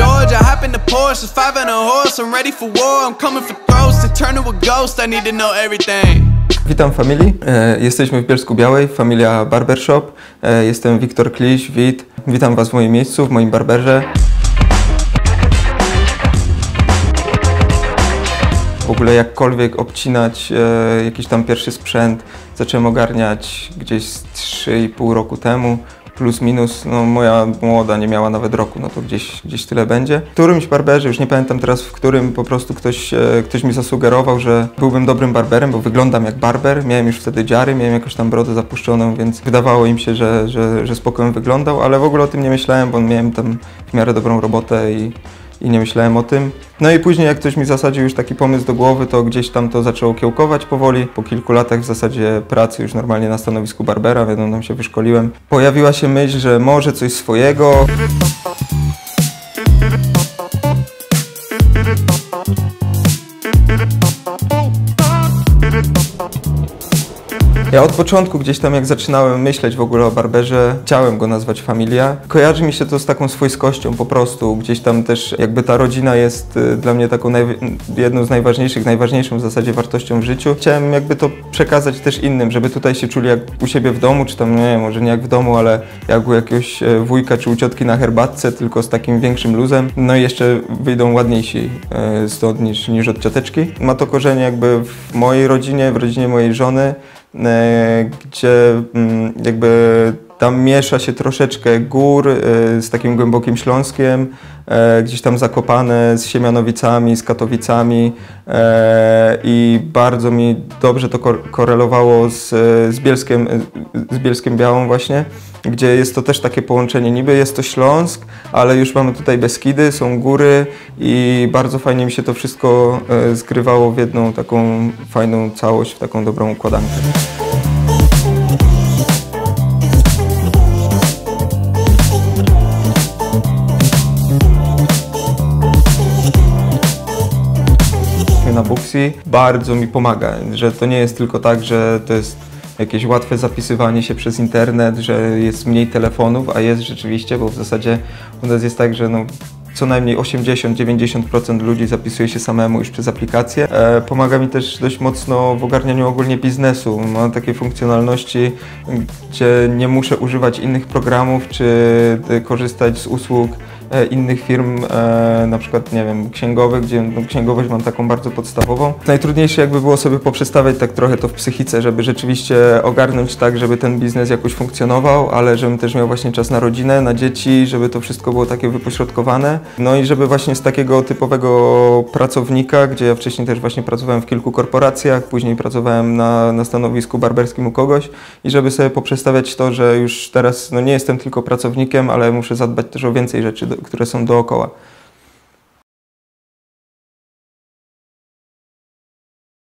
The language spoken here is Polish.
Georgia, hop in the Porsche, 5 and a horse, I'm ready for war, I'm coming for throats, to turn to a ghost, I need to know everything. Witam Familii, jesteśmy w Bielsku-Białej, Familia Barbershop, jestem Wiktor Kliś, WIT. Witam Was w moim miejscu, w moim barberze. W ogóle jakkolwiek obcinać jakiś tam pierwszy sprzęt zacząłem ogarniać gdzieś z 3,5 roku temu, plus minus, no moja młoda nie miała nawet roku, no to gdzieś tyle będzie. W którymś barberze, już nie pamiętam teraz w którym, po prostu ktoś mi zasugerował, że byłbym dobrym barberem, bo wyglądam jak barber, miałem już wtedy dziary, miałem jakąś tam brodę zapuszczoną, więc wydawało im się, że spokojnie wyglądał, ale w ogóle o tym nie myślałem, bo miałem tam w miarę dobrą robotę i nie myślałem o tym. No i później jak ktoś mi zasadził już taki pomysł do głowy, to gdzieś tam to zaczęło kiełkować powoli. Po kilku latach w zasadzie pracy już normalnie na stanowisku barbera, wiadomo, tam się wyszkoliłem. Pojawiła się myśl, że może coś swojego. Ja od początku gdzieś tam jak zaczynałem myśleć w ogóle o barberze, chciałem go nazwać Familia. Kojarzy mi się to z taką swojskością po prostu, gdzieś tam też jakby ta rodzina jest dla mnie taką jedną z najważniejszych, najważniejszą w zasadzie wartością w życiu. Chciałem jakby to przekazać też innym, żeby tutaj się czuli jak u siebie w domu, czy tam nie, może nie jak w domu, ale jak u jakiegoś wujka czy u ciotki na herbatce, tylko z takim większym luzem. No i jeszcze wyjdą ładniejsi stąd niż od cioteczki. Ma to korzenie jakby w mojej rodzinie, w rodzinie mojej żony, gdzie jakby tam miesza się troszeczkę gór z takim głębokim Śląskiem, gdzieś tam Zakopane z Siemianowicami, z Katowicami i bardzo mi dobrze to korelowało z Bielskiem-Białą właśnie, gdzie jest to też takie połączenie, niby jest to Śląsk, ale już mamy tutaj Beskidy, są góry i bardzo fajnie mi się to wszystko zgrywało w jedną taką fajną całość, w taką dobrą układankę. Na Booksy bardzo mi pomaga, że to nie jest tylko tak, że to jest jakieś łatwe zapisywanie się przez internet, że jest mniej telefonów, a jest rzeczywiście, bo w zasadzie u nas jest tak, że no, co najmniej 80–90% ludzi zapisuje się samemu już przez aplikację. Pomaga mi też dość mocno w ogarnianiu ogólnie biznesu. Mam takie funkcjonalności, gdzie nie muszę używać innych programów czy korzystać z usług innych firm, na przykład, nie wiem, księgowych, gdzie no, księgowość mam taką bardzo podstawową. Najtrudniejsze jakby było sobie poprzestawiać tak trochę to w psychice, żeby rzeczywiście ogarnąć tak, żeby ten biznes jakoś funkcjonował, ale żebym też miał właśnie czas na rodzinę, na dzieci, żeby to wszystko było takie wypośrodkowane. No i żeby właśnie z takiego typowego pracownika, gdzie ja wcześniej też właśnie pracowałem w kilku korporacjach, później pracowałem na stanowisku barberskim u kogoś i żeby sobie poprzestawiać to, że już teraz no, nie jestem tylko pracownikiem, ale muszę zadbać też o więcej rzeczy, które są dookoła.